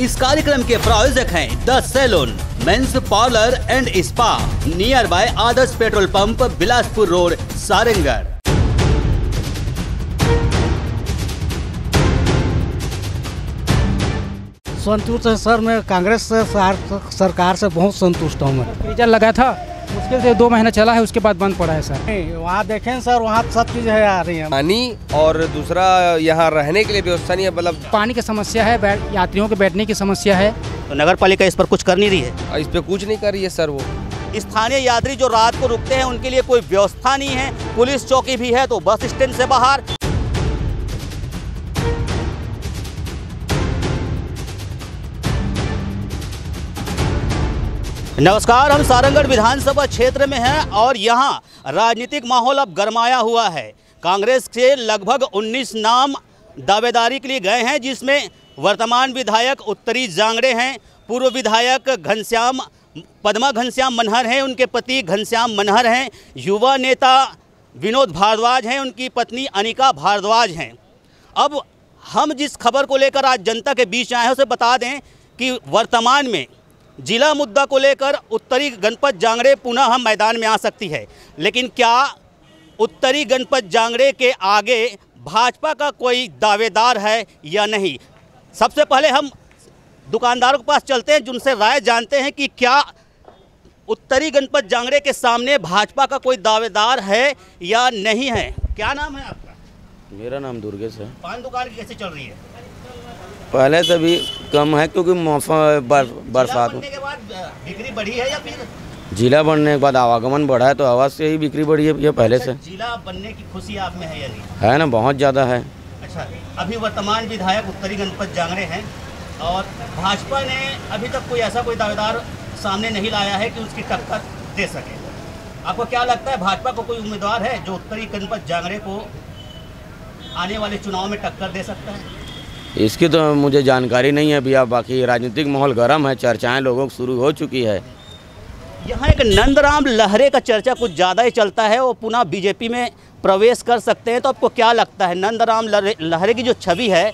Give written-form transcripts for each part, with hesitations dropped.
इस कार्यक्रम के प्रायोजक हैं the salon, men's parlour and spa, nearby Adarsh petrol pump, Bilaspur road, Sarangarh. संतुष्ट है सर, मैं कांग्रेस सरकार से बहुत संतुष्ट हूँ। मैं फ्रीजर लगा था, मुश्किल से 2 महीना चला है, उसके बाद बंद पड़ा है सर। वहाँ देखें सर, वहाँ सब चीज़ है आ रही है, पानी और दूसरा यहाँ रहने के लिए व्यवस्था नहीं है। मतलब पानी की समस्या है, यात्रियों के बैठने की समस्या है। तो नगर पालिका इस पर कुछ कर नहीं रही है, इस पर कुछ नहीं कर रही है सर। वो स्थानीय यात्री जो रात को रुकते हैं उनके लिए कोई व्यवस्था नहीं है, पुलिस चौकी भी है तो बस स्टैंड से बाहर। नमस्कार, हम सारंगढ़ विधानसभा क्षेत्र में हैं और यहाँ राजनीतिक माहौल अब गरमाया हुआ है। कांग्रेस के लगभग 19 नाम दावेदारी के लिए गए हैं, जिसमें वर्तमान विधायक उत्तरी जांगड़े हैं, पूर्व विधायक घनश्याम पद्मा घनश्याम मनहर हैं, उनके पति घनश्याम मनहर हैं, युवा नेता विनोद भारद्वाज हैं, उनकी पत्नी अनिका भारद्वाज हैं। अब हम जिस खबर को लेकर आज जनता के बीच आए हैं उसे बता दें कि वर्तमान में जिला मुद्दा को लेकर उत्तरी गणपत जांगड़े पुनः हम मैदान में आ सकती है, लेकिन क्या उत्तरी गणपत जांगड़े के आगे भाजपा का कोई दावेदार है या नहीं? सबसे पहले हम दुकानदारों के पास चलते हैं, जिनसे राय जानते हैं कि क्या उत्तरी गणपत जांगड़े के सामने भाजपा का कोई दावेदार है या नहीं है। क्या नाम है आपका? मेरा नाम दुर्गेश है। पान दुकान कैसे चल रही है? पहले से भी कम है क्योंकि मौसम बरसात के बाद बिक्री बढ़ी है या फिर जिला बनने के बाद आवागमन बढ़ा है, तो आवाज़ से ही बिक्री बढ़ी है। यह पहले से जिला बनने की खुशी आप में है या नहीं? है ना, बहुत ज़्यादा है। अच्छा, अभी वर्तमान विधायक उत्तरी गणपत जांगड़े हैं और भाजपा ने अभी तक कोई ऐसा कोई दावेदार सामने नहीं लाया है कि उसकी टक्कर दे सके। आपको क्या लगता है, भाजपा को कोई उम्मीदवार है जो उत्तरी गणपत जांगड़े को आने वाले चुनाव में टक्कर दे सकता है? इसकी तो मुझे जानकारी नहीं है भैया। बाकी राजनीतिक माहौल गर्म है, चर्चाएं लोगों की शुरू हो चुकी है। यहाँ एक नंदराम लहरे का चर्चा कुछ ज़्यादा ही चलता है, वो पुनः बीजेपी में प्रवेश कर सकते हैं, तो आपको क्या लगता है नंदराम लहरे की जो छवि है,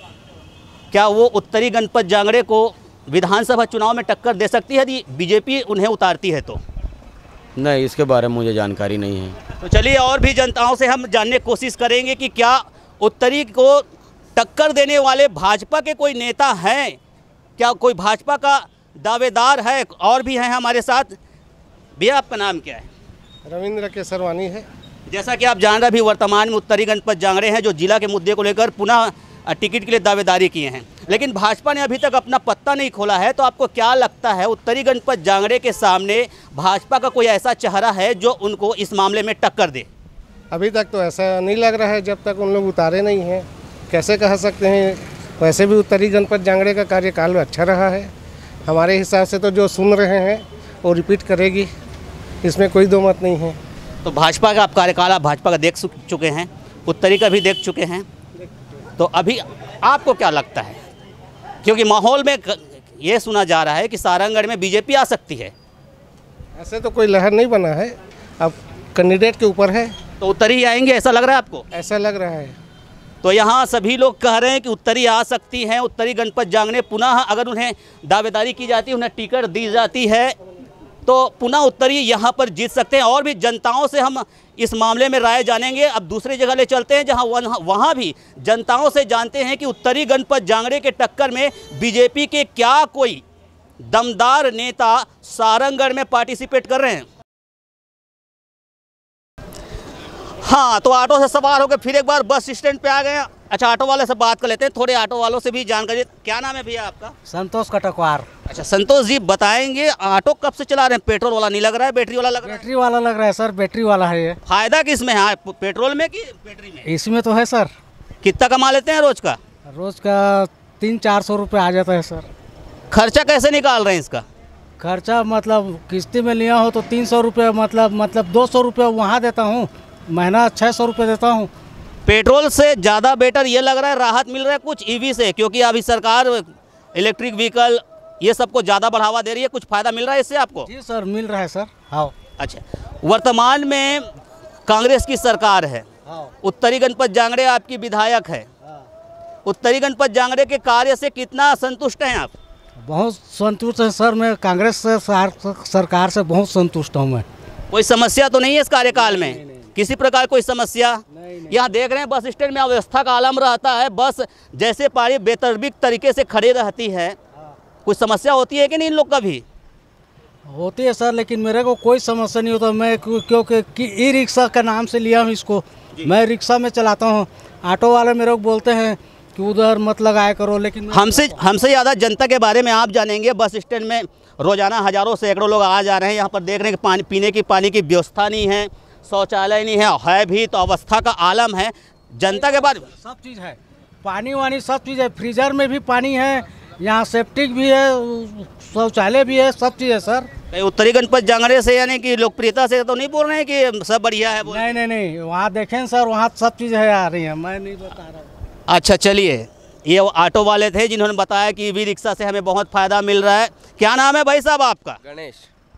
क्या वो उत्तरी गणपत जांगड़े को विधानसभा चुनाव में टक्कर दे सकती है यदि बीजेपी उन्हें उतारती है तो? नहीं, इसके बारे में मुझे जानकारी नहीं है। तो चलिए और भी जनताओं से हम जानने की कोशिश करेंगे कि क्या उत्तरी को टक्कर देने वाले भाजपा के कोई नेता हैं, क्या कोई भाजपा का दावेदार है। और भी हैं हमारे साथ। भैया आपका नाम क्या है? रविंद्र केसरवानी है। जैसा कि आप जान रहे अभी वर्तमान में उत्तरी गणपत जांगड़े हैं जो जिला के मुद्दे को लेकर पुनः टिकट के लिए दावेदारी किए हैं, लेकिन भाजपा ने अभी तक अपना पत्ता नहीं खोला है, तो आपको क्या लगता है उत्तरी गणपत जांगड़े के सामने भाजपा का कोई ऐसा चेहरा है जो उनको इस मामले में टक्कर दे? अभी तक तो ऐसा नहीं लग रहा है, जब तक उन लोग उतारे नहीं हैं कैसे कह सकते हैं। वैसे भी उत्तरी गणपत जांगड़े का कार्यकाल अच्छा रहा है हमारे हिसाब से, तो जो सुन रहे हैं वो रिपीट करेगी, इसमें कोई दो मत नहीं है। तो भाजपा का आप कार्यकाल आप भाजपा का देख चुके हैं, उत्तरी का भी देख चुके हैं, तो अभी आपको क्या लगता है, क्योंकि माहौल में ये सुना जा रहा है कि सारंगढ़ में बीजेपी आ सकती है? ऐसे तो कोई लहर नहीं बना है, अब कैंडिडेट के ऊपर है। तो उत्तरी आएंगे ऐसा लग रहा है आपको? ऐसा लग रहा है। तो यहाँ सभी लोग कह रहे हैं कि उत्तरी आ सकती हैं। उत्तरी गणपत जांगड़े पुनः अगर उन्हें दावेदारी की जाती है, उन्हें टिकट दी जाती है, तो पुनः उत्तरी यहाँ पर जीत सकते हैं। और भी जनताओं से हम इस मामले में राय जानेंगे। अब दूसरी जगह ले चलते हैं जहाँ वहाँ भी जनताओं से जानते हैं कि उत्तरी गणपत जांगड़े के टक्कर में बीजेपी के क्या कोई दमदार नेता सारंगढ़ में पार्टिसिपेट कर रहे हैं। हाँ, तो ऑटो से सवार होकर फिर एक बार बस स्टैंड पे आ गए। अच्छा, ऑटो वाले से बात कर लेते हैं, थोड़े ऑटो वालों से भी जानकारी। क्या नाम है भैया आपका? संतोष कटकवार। अच्छा संतोष जी, बताएंगे ऑटो कब से चला रहे हैं? पेट्रोल वाला नहीं लग रहा है, बैटरी वाला लग रहा है? बैटरी वाला लग रहा है सर, बैटरी वाला है। ये फायदा किस में है, पेट्रोल में कि बैटरी में? इसमें तो है सर। कितना कमा लेते हैं रोज का? रोज का 300-400 रुपये आ जाता है सर। खर्चा कैसे निकाल रहे हैं इसका? खर्चा मतलब किस्ती में लिया हो तो 300 रुपये, मतलब 200 रुपये वहाँ देता हूँ, महीना 600 रुपये देता हूँ। पेट्रोल से ज़्यादा बेटर ये लग रहा है, राहत मिल रहा है कुछ ईवी से, क्योंकि अभी सरकार इलेक्ट्रिक व्हीकल ये सबको ज़्यादा बढ़ावा दे रही है, कुछ फ़ायदा मिल रहा है इससे आपको? जी सर, मिल रहा है सर। हाँ। अच्छा, वर्तमान में कांग्रेस की सरकार है, उत्तरी गणपत जांगड़े आपकी विधायक है, उत्तरी गणपत जांगड़े के कार्य से कितना संतुष्ट हैं आप? बहुत संतुष्ट है सर, मैं कांग्रेस सरकार से बहुत संतुष्ट हूँ। मैं कोई समस्या तो नहीं है इस कार्यकाल में? नहीं, नहीं। किसी प्रकार कोई समस्या? यहाँ देख रहे हैं बस स्टैंड में अव्यवस्था का आलम रहता है, बस जैसे पारी बेतरतीब तरीके से खड़ी रहती है। कुछ समस्या होती है कि नहीं इन लोग का? भी होती है सर, लेकिन मेरे को कोई समस्या नहीं होता। मैं क्योंकि ई रिक्शा का नाम से लिया हूँ इसको, मैं रिक्शा में चलाता हूँ। ऑटो वाले मेरे को बोलते हैं कि उधर मत लगाया करो, लेकिन हमसे ज़्यादा जनता के बारे में आप जानेंगे। बस स्टैंड में रोज़ाना हज़ारों सैकड़ों लोग आ जा रहे हैं। यहाँ पर देख रहे हैं कि पीने की पानी की व्यवस्था नहीं है, शौचालय नहीं है, है भी तो अवस्था का आलम है। जनता के बाद सब चीज़ है, पानी वानी सब चीज़ है, फ्रीजर में भी पानी है, यहाँ सेप्टिक भी है, शौचालय भी है, सब चीज़ है सर। उत्तरी गणपत जांगड़े से यानी कि लोकप्रियता से तो नहीं बोल रहे हैं कि सब बढ़िया है? नहीं नहीं नहीं, वहाँ देखें सर, वहाँ सब चीज़ है आ रही है, मैं नहीं बता रहा हूँ। अच्छा चलिए, ये ऑटो वाले थे जिन्होंने बताया कि ई रिक्शा से हमें बहुत फ़ायदा मिल रहा है। क्या नाम है भाई साहब आपका? गणेश।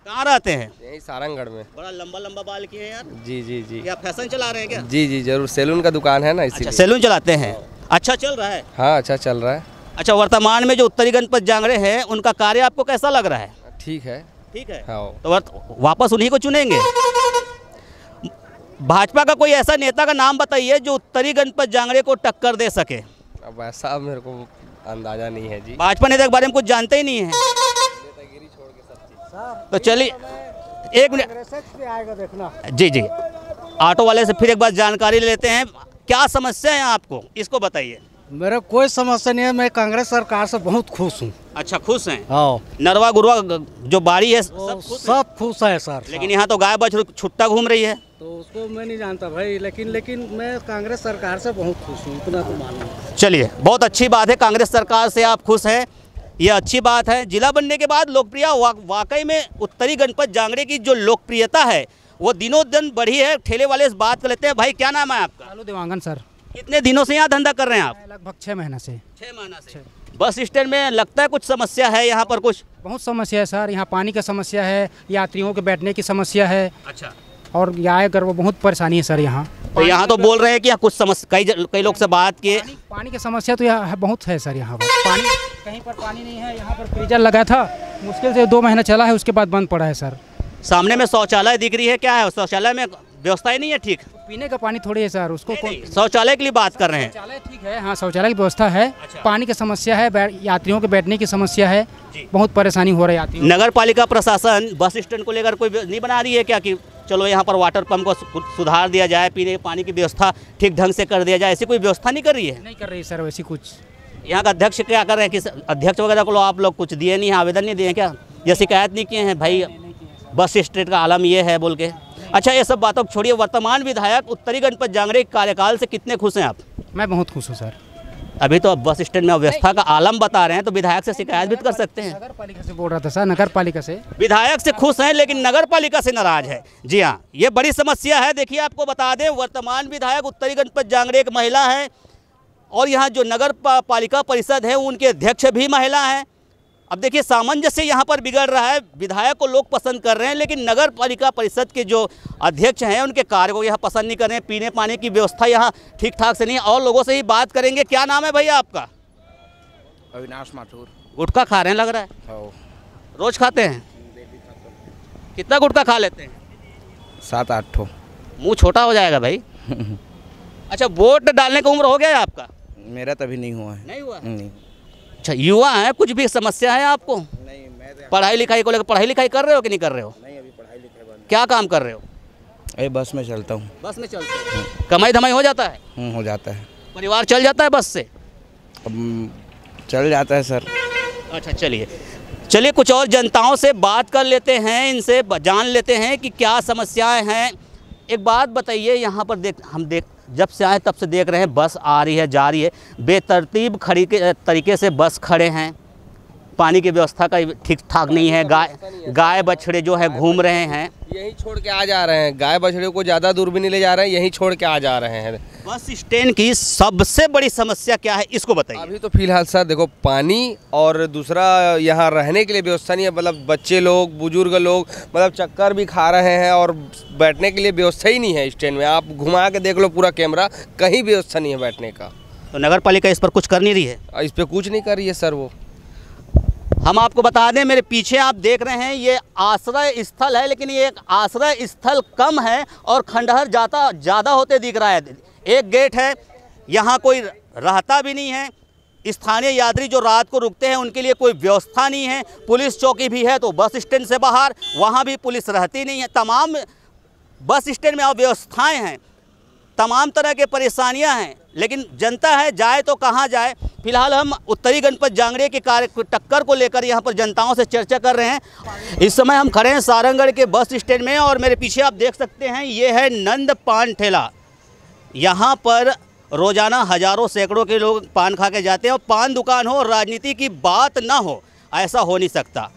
कहाँ रहते हैं? यही सारंगढ़ में। बड़ा लंबा लंबा बाल किए हैं यार। जी जी जी। क्या फैशन चला रहे हैं क्या? जी जी जरूर, सैलून का दुकान है ना इसीलिए। अच्छा, सैलून चलाते हैं। अच्छा चल रहा है? हाँ अच्छा चल रहा है। अच्छा, वर्तमान में जो उत्तरी गणपत जांगड़े हैं उनका कार्य आपको कैसा लग रहा है? ठीक है। ठीक है, तो वापस उन्हीं को चुनेंगे? भाजपा का कोई ऐसा नेता का नाम बताइए जो उत्तरी गणपत जांगड़े को टक्कर दे सके। अब ऐसा मेरे को अंदाजा नहीं है जी, भाजपा नेता के बारे में कुछ जानते ही नहीं है। नेतागिरी छोड़ के सब चीज़। तो चलिए एक मिनट आएगा देखना। जी जी, ऑटो वाले से फिर एक बार जानकारी लेते हैं। क्या समस्या है आपको, इसको बताइए। मेरा कोई समस्या नहीं है, मैं कांग्रेस सरकार से बहुत खुश हूँ। अच्छा, खुश हैं? हाँ। नरवा गुरवा जो बाड़ी है सब खुश है सर, लेकिन यहाँ तो गाय बछड़ू छुट्टा घूम रही है, तो उसको मैं नहीं जानता भाई। लेकिन मैं कांग्रेस सरकार से बहुत खुश हूँ, इतना तो मानूँ। चलिए, बहुत अच्छी बात है, कांग्रेस सरकार से आप खुश हैं, यह अच्छी बात है। जिला बनने के बाद लोकप्रिय वाकई में उत्तरी गणपत जांगड़े की जो लोकप्रियता है वो दिनों दिन बढ़ी है। ठेले वाले इस बात कर लेते हैं। भाई क्या नाम है आपका? Hello Dewangan sir. कितने दिनों से यहाँ धंधा कर रहे हैं आप? लगभग 6 महीना से। 6 महीना से। बस स्टैंड में लगता है कुछ समस्या है यहाँ पर? कुछ बहुत समस्या है सर, यहाँ पानी का समस्या है, यात्रियों के बैठने की समस्या है। अच्छा, और यहाँ कर वो बहुत परेशानी है सर यहाँ। तो यहाँ तो बोल रहे हैं कि यहाँ कुछ समस्या, कई लोग से बात किए। पानी की समस्या तो यहाँ बहुत है सर, यहाँ पर पानी कहीं पर पानी नहीं है। यहाँ पर फ्रीजर लगा था, मुश्किल से 2 महीना चला है, उसके बाद बंद पड़ा है सर। सामने में शौचालय दिख रही है, क्या है शौचालय में? व्यवस्था ही नहीं है ठीक, पीने का पानी थोड़ी है सर। उसको शौचालय के लिए बात कर रहे हैं। शौचालय ठीक है, हाँ शौचालय की व्यवस्था है। अच्छा। पानी की समस्या है, यात्रियों के बैठने की समस्या है, बहुत परेशानी हो रही है यात्रियों। नगर पालिका प्रशासन बस स्टैंड को लेकर कोई नहीं बना रही है क्या कि चलो यहाँ पर वाटर पंप को सुधार दिया जाए, पीने पानी की व्यवस्था ठीक ढंग से कर दिया जाए, ऐसी कोई व्यवस्था नहीं कर रही है? नहीं कर रही सर वैसी कुछ। यहाँ का अध्यक्ष क्या कर रहे हैं? किस अध्यक्ष वगैरह को आप लोग कुछ दिए नहीं, आवेदन नहीं दिए क्या, या शिकायत नहीं किए हैं? भाई बस स्टैंड का आलम ये है बोल के। अच्छा, ये सब बातों को छोड़िए, वर्तमान विधायक उत्तरी गणपत जांगड़े कार्यकाल से कितने खुश हैं आप? मैं बहुत खुश हूँ सर। अभी तो अब बस स्टैंड में अव्यवस्था का आलम बता रहे हैं, तो विधायक से शिकायत भी कर सकते हैं। नगर पालिका से बोल रहा था सर, नगर पालिका से। विधायक से खुश हैं लेकिन नगर पालिका से नाराज है। जी हाँ, ये बड़ी समस्या है। देखिए आपको बता दें, वर्तमान विधायक उत्तरी गणपत जांगड़े एक महिला है, और यहाँ जो नगर पालिका परिषद है उनके अध्यक्ष भी महिला हैं। अब देखिए सामंजस्य यहाँ पर बिगड़ रहा है। विधायक को लोग पसंद कर रहे हैं लेकिन नगर पालिका परिषद के जो अध्यक्ष हैं उनके कार्य को यहाँ पसंद नहीं कर रहे हैं। पीने पानी की व्यवस्था यहाँ ठीक ठाक से नहीं है। और लोगों से ही बात करेंगे। क्या नाम है भैया आपका? अविनाश माथुर। गुटखा खा रहे हैं लग रहा है? रोज खाते हैं? कितना गुटखा खा लेते हैं? 7-8 ठो। मुँह छोटा हो जाएगा भाई। अच्छा, वोट डालने की उम्र हो गया है आपका? मेरा तभी नहीं हुआ है। नहीं हुआ? नहीं। अच्छा, युवा हैं, कुछ भी समस्या है आपको? नहीं, मैं पढ़ाई लिखाई को लेकर। पढ़ाई लिखाई कर रहे हो कि नहीं कर रहे हो? नहीं, अभी पढ़ाई लिखाई बंद। क्या काम कर रहे हो? अरे बस में चलता हूँ। बस में चलता हूँ। कमाई धमाई हो जाता है? हो जाता है। परिवार चल जाता है बस से? चल जाता है सर। अच्छा चलिए चलिए, कुछ और जनताओं से बात कर लेते हैं, इनसे जान लेते हैं कि क्या समस्याएँ हैं। एक बात बताइए, यहाँ पर हम जब से आए तब से देख रहे हैं बस आ रही है जा रही है, बेतरतीब खड़ी के तरीके से बस खड़े हैं, पानी की व्यवस्था का ठीक ठाक नहीं है, गाय बछड़े जो है घूम रहे हैं, यहीं छोड़ के आ जा रहे हैं, गाय बछड़े को ज़्यादा दूर भी नहीं ले जा रहे हैं, यहीं छोड़ के आ जा रहे हैं। बस स्टैंड की सबसे बड़ी समस्या क्या है, इसको बताइए। अभी तो फिलहाल सर देखो, पानी और दूसरा यहाँ रहने के लिए व्यवस्था नहीं है, मतलब बच्चे लोग बुजुर्ग लोग मतलब चक्कर भी खा रहे हैं, और बैठने के लिए व्यवस्था ही नहीं है स्टैंड में। आप घुमा के देख लो पूरा कैमरा, कहीं व्यवस्था नहीं है बैठने का। तो नगर पालिका इस पर कुछ कर नहीं रही है? इस पर कुछ नहीं कर रही है सर। वो हम आपको बता दें, मेरे पीछे आप देख रहे हैं ये आश्रय स्थल है, लेकिन ये एक आश्रय स्थल कम है और खंडहर जाता ज़्यादा होते दिख रहा है। एक गेट है, यहाँ कोई रहता भी नहीं है, स्थानीय यात्री जो रात को रुकते हैं उनके लिए कोई व्यवस्था नहीं है। पुलिस चौकी भी है तो बस स्टैंड से बाहर, वहाँ भी पुलिस रहती नहीं है। तमाम बस स्टैंड में अव्यवस्थाएँ हैं, तमाम तरह के परेशानियां हैं, लेकिन जनता है जाए तो कहाँ जाए। फिलहाल हम उत्तरी गणपत जांगड़े के कार्य टक्कर को लेकर यहाँ पर जनताओं से चर्चा कर रहे हैं। इस समय हम खड़े हैं सारंगढ़ के बस स्टैंड में और मेरे पीछे आप देख सकते हैं ये है नंद पान ठेला। यहाँ पर रोज़ाना हज़ारों सैकड़ों के लोग पान खा के जाते हैं और पान दुकान हो और राजनीति की बात ना हो ऐसा हो नहीं सकता।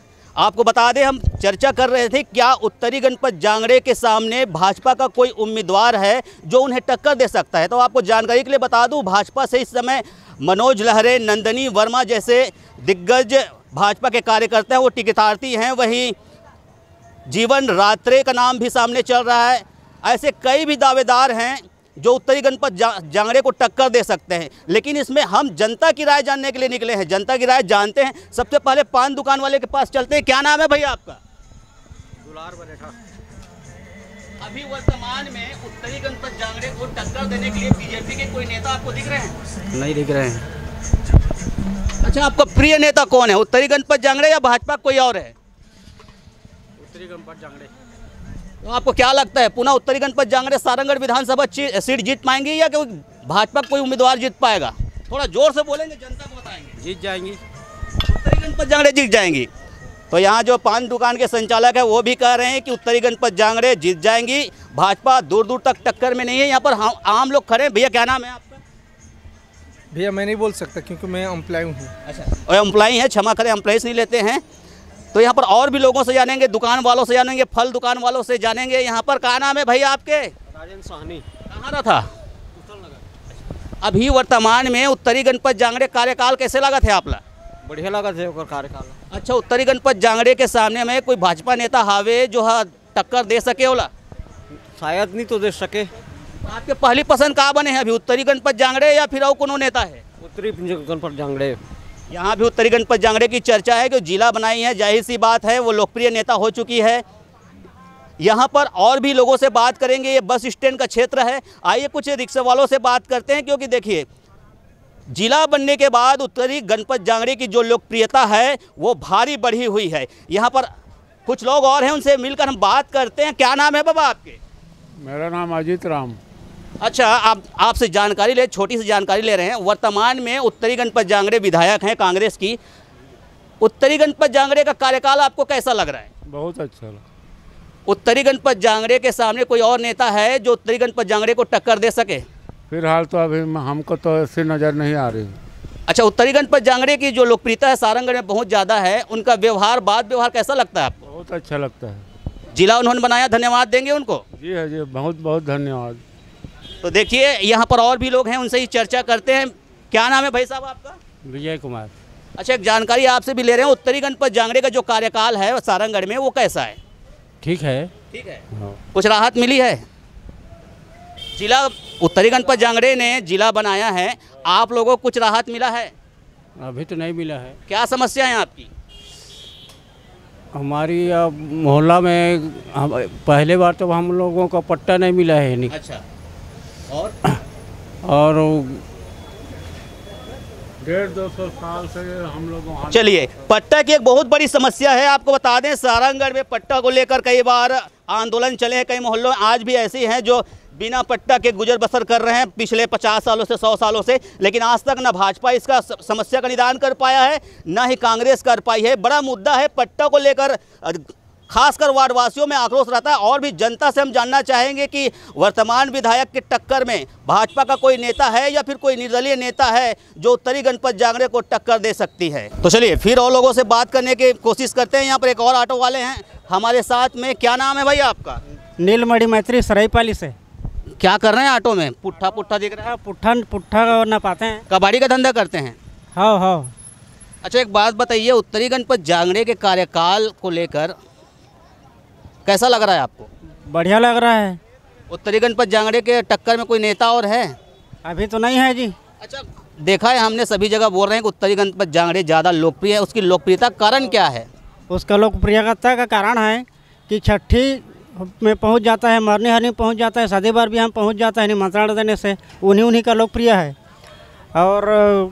आपको बता दें, हम चर्चा कर रहे थे क्या उत्तरी गणपत जांगड़े के सामने भाजपा का कोई उम्मीदवार है जो उन्हें टक्कर दे सकता है। तो आपको जानकारी के लिए बता दूं, भाजपा से इस समय मनोज लहरे, नंदिनी वर्मा जैसे दिग्गज भाजपा के कार्यकर्ता हैं वो टिकटार्थी हैं। वहीं जीवन रात्रे का नाम भी सामने चल रहा है। ऐसे कई भी दावेदार हैं जो उत्तरी गणपत जांगड़े को टक्कर दे सकते हैं, लेकिन इसमें हम जनता की राय जानने के लिए निकले हैं। जनता की राय जानते हैं, सबसे पहले पान दुकान वाले के पास चलते हैं। क्या नाम है भैया आपका? दुलार बरेठा। अभी वर्तमान में उत्तरी गणपत जांगड़े को टक्कर देने के लिए बीजेपी के कोई नेता आपको दिख रहे हैं? नहीं दिख रहे हैं। अच्छा, आपका प्रिय नेता कौन है, उत्तरी गणपत जांगड़े या भाजपा कोई और है? उत्तरी गणपत जांगड़े। तो आपको क्या लगता है पुनः उत्तरी गणपत जांगड़े सारंगढ़ विधानसभा सीट जीत पाएंगी या कोई भाजपा कोई उम्मीदवार जीत पाएगा? थोड़ा जोर से बोलेंगे, जनता को बताएंगे। जीत जाएंगी, उत्तरी गणपत जांगड़े जीत जाएंगी। तो यहाँ जो पान दुकान के संचालक है वो भी कह रहे हैं कि उत्तरी गणपत जांगड़े जीत जाएंगी, भाजपा दूर दूर तक टक्कर में नहीं है। यहाँ पर आम लोग खड़े हैं। भैया क्या नाम है आपका? भैया मैं नहीं बोल सकता क्योंकि मैं एम्प्लॉय हूँ। अच्छा, और एम्प्लॉय है, क्षमा करें, एम्प्लॉयज नहीं लेते हैं। तो यहाँ पर और भी लोगों से जानेंगे, दुकान वालों से जानेंगे, फल दुकान वालों से जानेंगे। यहाँ पर क्या नाम है भैया आपके? राजेंद्र साहनी। कहाँ था? अभी वर्तमान में उत्तरी गणपत जांगड़े कार्यकाल कैसे लगा थे आपला? बढ़िया लगा थे कार्यकाल। अच्छा, उत्तरी गणपत जांगड़े के सामने में कोई भाजपा नेता हावे जो है टक्कर दे सके? ओला शायद नहीं तो दे सके। आपके पहली पसंद कहाँ बने हैं अभी, उत्तरी गणपत जांगड़े या फिर और कोनो नेता है? उत्तरी गणपत जांगड़े। यहाँ भी उत्तरी गणपत जांगड़े की चर्चा है कि जिला बनाई है, जाहिर सी बात है वो लोकप्रिय नेता हो चुकी है। यहाँ पर और भी लोगों से बात करेंगे, ये बस स्टैंड का क्षेत्र है। आइए कुछ रिक्शा वालों से बात करते हैं, क्योंकि देखिए जिला बनने के बाद उत्तरी गणपत जांगड़े की जो लोकप्रियता है वो भारी बढ़ी हुई है। यहाँ पर कुछ लोग और हैं, उनसे मिलकर हम बात करते हैं। क्या नाम है बाबा आपके? मेरा नाम अजीत राम। अच्छा, आपसे जानकारी ले, छोटी सी जानकारी ले रहे हैं। वर्तमान में उत्तरी गणपत जांगड़े विधायक हैं कांग्रेस की। उत्तरी गणपत जांगड़े का कार्यकाल आपको कैसा लग रहा है? बहुत अच्छा लगा। उत्तरी गणपत जांगड़े के सामने कोई और नेता है जो उत्तरी गणपत जांगड़े को टक्कर दे सके? फिलहाल तो अभी हमको तो ऐसी नज़र नहीं आ रही। अच्छा, उत्तरी गणपत जांगड़े की जो लोकप्रियता है सारंगढ़ में बहुत ज़्यादा है, उनका व्यवहार, बात व्यवहार कैसा लगता है आपको? बहुत अच्छा लगता है। जिला उन्होंने बनाया, धन्यवाद देंगे उनको। जी हाँ जी, बहुत बहुत धन्यवाद। तो देखिए यहाँ पर और भी लोग हैं, उनसे ही चर्चा करते हैं। क्या नाम है भाई साहब आपका? विजय कुमार। अच्छा, एक जानकारी आपसे भी ले रहे हैं, उत्तरी गणपत जांगड़े का जो कार्यकाल है सारंगढ़ में वो कैसा है? ठीक है, ठीक है। कुछ राहत मिली है? जिला उत्तरी गणपत जांगड़े ने जिला बनाया है, आप लोगों को कुछ राहत मिला है? अभी तो नहीं मिला है। क्या समस्या है आपकी? हमारी अब मोहल्ला में पहले बार तो हम लोगों को पट्टा नहीं मिला है। नहीं। अच्छा, और 150-200 साल से हम लोग। चलिए, पट्टा की एक बहुत बड़ी समस्या है। आपको बता दें सारंगढ़ में पट्टा को लेकर कई बार आंदोलन चले हैं, कई मोहल्लों में आज भी ऐसे हैं जो बिना पट्टा के गुजर बसर कर रहे हैं पिछले 50 सालों से, 100 सालों से। लेकिन आज तक ना भाजपा इसका समस्या का निदान कर पाया है, ना ही कांग्रेस कर पाई है। बड़ा मुद्दा है, पट्टा को लेकर खासकर वार्डवासियों में आक्रोश रहता है। और भी जनता से हम जानना चाहेंगे कि वर्तमान विधायक के टक्कर में भाजपा का कोई नेता है या फिर कोई निर्दलीय नेता है जो उत्तरी गणपत जांगड़े को टक्कर दे सकती है। तो चलिए फिर और लोगों से बात करने की कोशिश करते हैं। यहाँ पर एक और ऑटो वाले हैं हमारे साथ में। क्या नाम है भाई आपका? नीलमणि मैत्री, सराईपाली से। क्या कर रहे हैं ऑटो में? पुट्ठा पुट्ठा दिख रहा है। पुट्ठा पुट्ठा नपाते हैं, कबाड़ी का धंधा करते हैं। हाँ हाँ। अच्छा, एक बात बताइए, उत्तरी गणपत जांगड़े के कार्यकाल को लेकर कैसा लग रहा है आपको? बढ़िया लग रहा है। उत्तरी गणपत जांगड़े के टक्कर में कोई नेता और है? अभी तो नहीं है जी। अच्छा, देखा है हमने, सभी जगह बोल रहे हैं कि उत्तरी गणपत जांगड़े ज़्यादा लोकप्रिय है। उसकी लोकप्रियता कारण क्या है? उसका लोकप्रियता का कारण है कि छठी में पहुंच जाता है, मरने हरनी पहुंच जाता है, शादी बार भी हम पहुँच जाता है निमंत्रण देने से, उन्हीं का लोकप्रिय है। और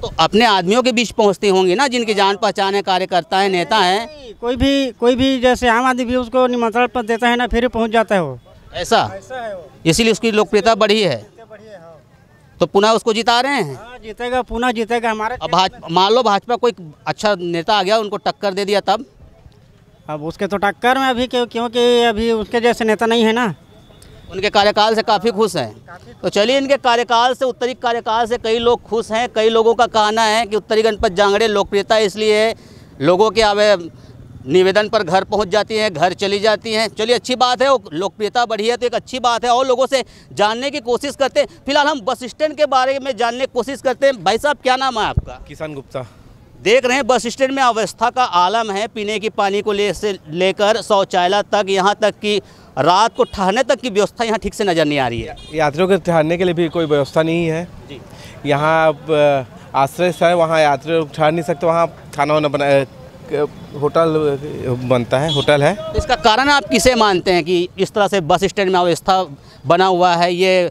तो अपने आदमियों के बीच पहुंचती होंगी ना, जिनकी जान पहचान है, कार्यकर्ता है, नेता है। कोई भी जैसे आम आदमी भी उसको निमंत्रण पत्र देता है ना, फिर पहुँच जाता है वो, ऐसा है, इसीलिए उसकी लोकप्रियता बढ़ी है। तो पुनः उसको जिता रहे हैं। हाँ, जीतेगा, पुनः जीतेगा हमारे। अब मान लो भाजपा कोई अच्छा नेता आ गया, उनको टक्कर दे दिया, तब? अब उसके तो टक्कर में अभी क्योंकि अभी उसके जैसे नेता नहीं है ना, उनके कार्यकाल से काफ़ी खुश हैं। तो चलिए, इनके कार्यकाल से, उत्तरी कार्यकाल से कई लोग खुश हैं। कई लोगों का कहना है कि उत्तरी गणपत जांगड़े लोकप्रियता इसलिए लोगों के निवेदन पर घर पहुंच जाती हैं, घर चली जाती हैं। चलिए, अच्छी बात है, लोकप्रियता बढ़ी है तो एक अच्छी बात है। और लोगों से जानने की कोशिश करते हैं। फिलहाल हम बस स्टैंड के बारे में जानने की कोशिश करते हैं। भाई साहब, क्या नाम है आपका? किसान गुप्ता। देख रहे हैं बस स्टैंड में अवस्था का आलम है। पीने के पानी को लेकर शौचालय तक, यहाँ तक कि रात को ठहरने तक की व्यवस्था यहाँ ठीक से नज़र नहीं आ रही है। यात्रियों के ठहरने के लिए भी कोई व्यवस्था नहीं है जी। यहाँ आश्रय है, वहाँ यात्री ठहर नहीं सकते, वहाँ खाना वाना बनाया, होटल बनता है, होटल है। इसका कारण आप किसे मानते हैं कि इस तरह से बस स्टैंड में अव्यवस्था बना हुआ है? ये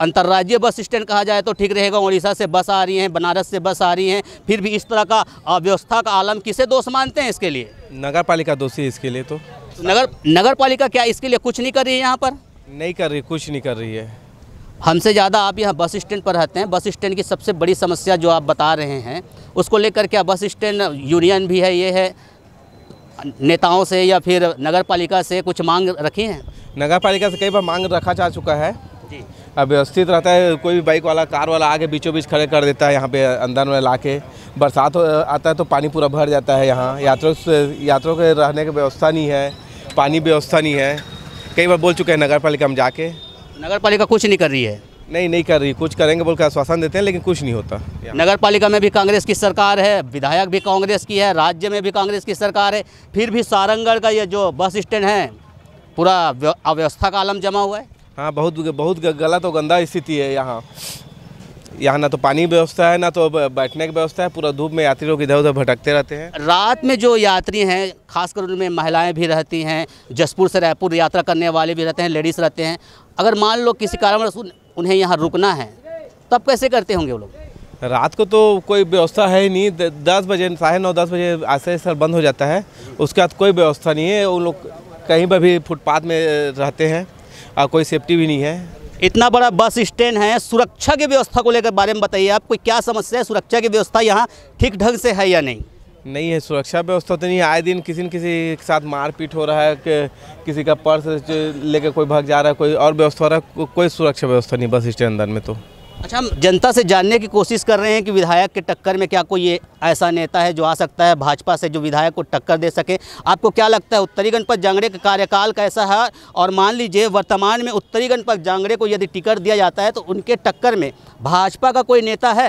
अंतर्राज्यीय बस स्टैंड कहा जाए तो ठीक रहेगा। उड़ीसा से बस आ रही हैं, बनारस से बस आ रही हैं, फिर भी इस तरह का अव्यवस्था का आलम किसे दोष मानते हैं इसके लिए? नगर पालिका दोषी है इसके लिए। तो नगर पालिका क्या इसके लिए कुछ नहीं कर रही है? यहाँ पर नहीं कर रही, कुछ नहीं कर रही है। हमसे ज़्यादा आप यहाँ बस स्टैंड पर रहते हैं। बस स्टैंड की सबसे बड़ी समस्या जो आप बता रहे हैं, उसको लेकर क्या बस स्टैंड यूनियन भी है, ये है, नेताओं से या फिर नगर पालिका से कुछ मांग रखी है? नगर पालिका से कई बार मांग रखा जा चुका है जी। अव्यवस्थित रहता है, कोई भी बाइक वाला, कार वाला आके बीचों बीच खड़े कर देता है यहाँ पे अंदर में लाके। बरसात आता है तो पानी पूरा भर जाता है यहाँ। यात्रियों के रहने की व्यवस्था नहीं है, पानी व्यवस्था नहीं है। कई बार बोल चुके हैं नगर पालिका में जाके, नगर पालिका कुछ नहीं कर रही है। नहीं कर रही, कुछ करेंगे बोल के आश्वासन देते हैं, लेकिन कुछ नहीं होता। नगर पालिका में भी कांग्रेस की सरकार है, विधायक भी कांग्रेस की है, राज्य में भी कांग्रेस की सरकार है, फिर भी सारंगढ़ का ये जो बस स्टैंड है पूरा अव्यवस्था का आलम जमा हुआ है। हाँ, बहुत गलत और गंदा स्थिति है यहाँ। ना तो पानी व्यवस्था है, ना तो बैठने की व्यवस्था है। पूरा धूप में यात्री लोग इधर उधर भटकते रहते हैं। रात में जो यात्री हैं, खासकर उनमें महिलाएं भी रहती हैं, जसपुर से रायपुर यात्रा करने वाले भी रहते हैं, लेडीज़ रहते हैं। अगर मान लो किसी कारणवश उन्हें यहाँ रुकना है, तब कैसे करते होंगे वो लोग? रात को तो कोई व्यवस्था है ही नहीं। 10 बजे, 9:30 बजे आश्रय स्थल बंद हो जाता है। उसके बाद कोई व्यवस्था नहीं है। वो लोग कहीं पर भी फुटपाथ में रहते हैं और कोई सेफ्टी भी नहीं है। इतना बड़ा बस स्टैंड है, सुरक्षा की व्यवस्था को लेकर बारे में बताइए आप, कोई क्या समस्या है? सुरक्षा की व्यवस्था यहाँ ठीक ढंग से है या नहीं है? सुरक्षा व्यवस्था तो नहीं है। आए दिन किसी के साथ मारपीट हो रहा है, किसी का पर्स लेकर कोई भाग जा रहा है, कोई और व्यवस्था हो रहा है, कोई सुरक्षा व्यवस्था नहीं बस स्टैंड अंदर में। तो अच्छा, हम जनता से जानने की कोशिश कर रहे हैं कि विधायक के टक्कर में क्या कोई ऐसा नेता है जो आ सकता है भाजपा से, जो विधायक को टक्कर दे सके? आपको क्या लगता है उत्तरी गणपत जांगड़े का कार्यकाल कैसा है? और मान लीजिए वर्तमान में उत्तरी गणपत जांगड़े को यदि टिकट दिया जाता है तो उनके टक्कर में भाजपा का कोई नेता है?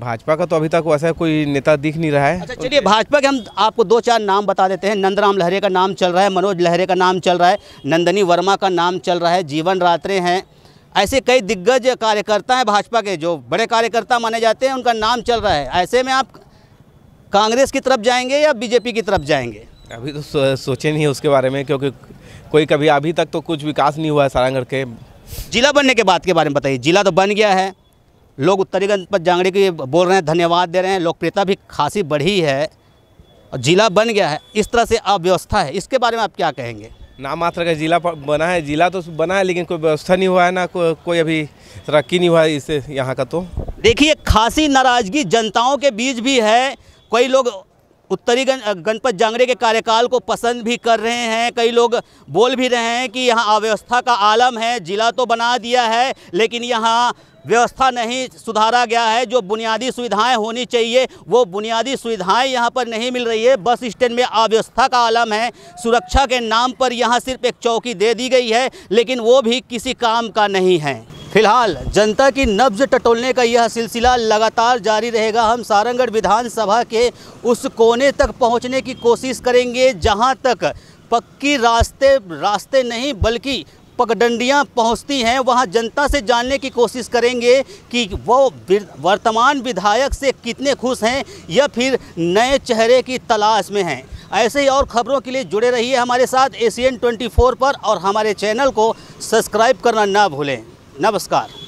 भाजपा का तो अभी तक वैसा कोई नेता दिख नहीं रहा है। अच्छा, चलिए, भाजपा के हम आपको 2-4 नाम बता देते हैं। नंदराम लहरे का नाम चल रहा है, मनोज लहरे का नाम चल रहा है, नंदिनी वर्मा का नाम चल रहा है, जीवन रात्रे हैं। ऐसे कई दिग्गज कार्यकर्ता हैं भाजपा के, जो बड़े कार्यकर्ता माने जाते हैं, उनका नाम चल रहा है। ऐसे में आप कांग्रेस की तरफ जाएंगे या बीजेपी की तरफ जाएंगे? अभी तो सोचे नहीं उसके बारे में, क्योंकि कोई कभी अभी तक तो कुछ विकास नहीं हुआ है सारंगढ़ के। जिला बनने के बाद के बारे में बताइए। जिला तो बन गया है, लोग उत्तरी गणपत जांगड़े की बोल रहे हैं, धन्यवाद दे रहे हैं, लोकप्रियता भी खासी बढ़ी है और जिला बन गया है। इस तरह से अव्यवस्था है, इसके बारे में आप क्या कहेंगे? नाम मात्र का जिला बना है, जिला तो बना है, लेकिन कोई व्यवस्था नहीं हुआ है, ना कोई अभी तरक्की नहीं हुआ है इससे यहाँ का। तो देखिए, खासी नाराज़गी जनताओं के बीच भी है। कई लोग उत्तरी गणपत जांगड़े के कार्यकाल को पसंद भी कर रहे हैं, कई लोग बोल भी रहे हैं कि यहाँ अव्यवस्था का आलम है, जिला तो बना दिया है लेकिन यहाँ व्यवस्था नहीं सुधारा गया है। जो बुनियादी सुविधाएं होनी चाहिए वो बुनियादी सुविधाएं यहाँ पर नहीं मिल रही है। बस स्टैंड में अव्यवस्था का आलम है। सुरक्षा के नाम पर यहाँ सिर्फ एक चौकी दे दी गई है, लेकिन वो भी किसी काम का नहीं है। फिलहाल जनता की नब्ज टटोलने का यह सिलसिला लगातार जारी रहेगा। हम सारंगढ़ विधानसभा के उस कोने तक पहुँचने की कोशिश करेंगे जहाँ तक पक्की रास्ते नहीं बल्कि पगडंडियां पहुंचती हैं वहां जनता से जानने की कोशिश करेंगे कि वो वर्तमान विधायक से कितने खुश हैं या फिर नए चेहरे की तलाश में हैं। ऐसे ही और खबरों के लिए जुड़े रहिए हमारे साथ एसईएन 24 पर और हमारे चैनल को सब्सक्राइब करना ना भूलें। नमस्कार।